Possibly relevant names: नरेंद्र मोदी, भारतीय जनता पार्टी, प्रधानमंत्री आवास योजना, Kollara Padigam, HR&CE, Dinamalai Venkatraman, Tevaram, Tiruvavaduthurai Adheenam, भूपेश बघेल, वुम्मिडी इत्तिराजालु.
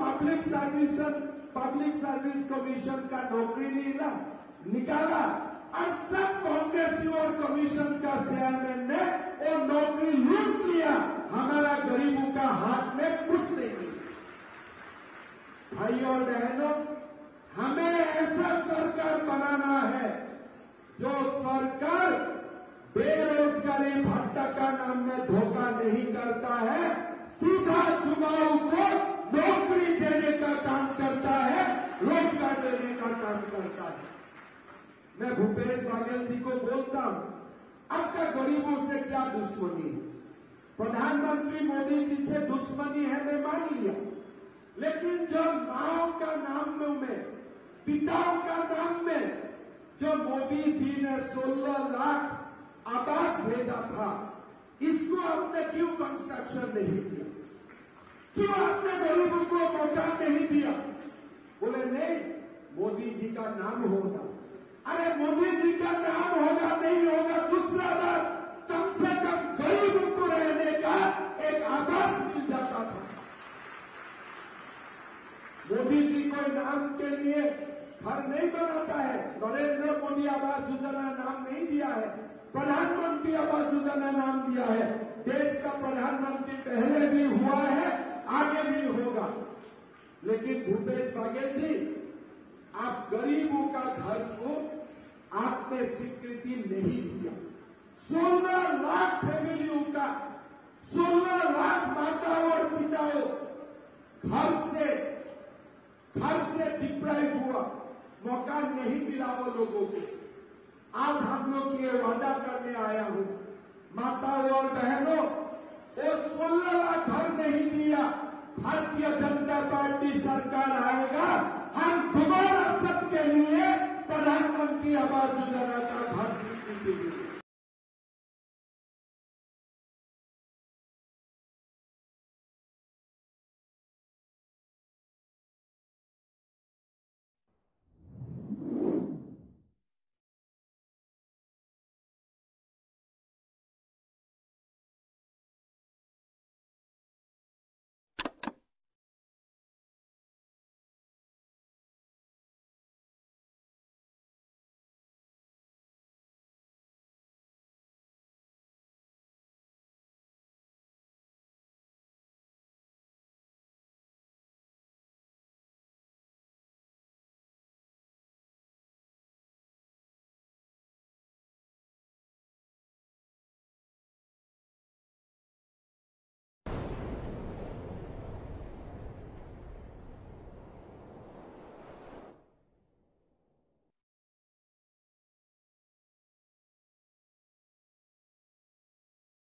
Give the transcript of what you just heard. Public service commission का नौकरी लीला निकाला और सब कांग्रेसी और कमीशन का चेयरमैन ने वो नौकरी लूट लिया। हमारा गरीबों का हाथ में कुछ नहीं। भाई और बहनों, हमें ऐसा सरकार बनाना है जो सरकार बेरोजगारी भत्ता का नाम में धोखा नहीं करता है, सीधा युवाओं को नौकरी देने का काम करता है, रोजगार देने का काम करता है। मैं भूपेश बघेल जी को बोलता हूं, आपका गरीबों से क्या दुश्मनी है? प्रधानमंत्री मोदी जी से दुश्मनी है, मैं मान लिया, लेकिन जो माओ का नाम में, पिताओं का नाम में जो मोदी जी ने 16 लाख आवास भेजा था, इसको आपने क्यों कंस्ट्रक्शन नहीं किया? क्यों आपने गरीबों को मकान नहीं दिया? बोले नहीं, मोदी जी का नाम होगा। अरे मोदी जी का नाम होगा नहीं होगा, दूसरा बात, कम से कम गरीबों को रहने का एक आवास मिल जाता था। मोदी जी कोई नाम के लिए घर नहीं बनाता है। नरेंद्र मोदी आवास योजना नाम नहीं दिया है, प्रधानमंत्री आवास योजना नाम दिया है। देश का प्रधानमंत्री पहले भी हुआ है, आगे भी होगा। लेकिन भूपेश बघेल जी, आप गरीबों का घर को आपने स्वीकृति नहीं दिया। 16 लाख फैमिलियों का, 16 लाख माताओं और पिताओं घर से डिप्राइव हुआ, मौका नहीं मिला वो लोगों को। आज हम लोग ये वादा करने आया हूं, माताओं और बहनों, वो 16 लाख घर नहीं दिया। भारतीय जनता पार्टी सरकार आएगा, हम दोबारा सबके लिए प्रधानमंत्री आवास योजना का घर स्वीकृति देंगे।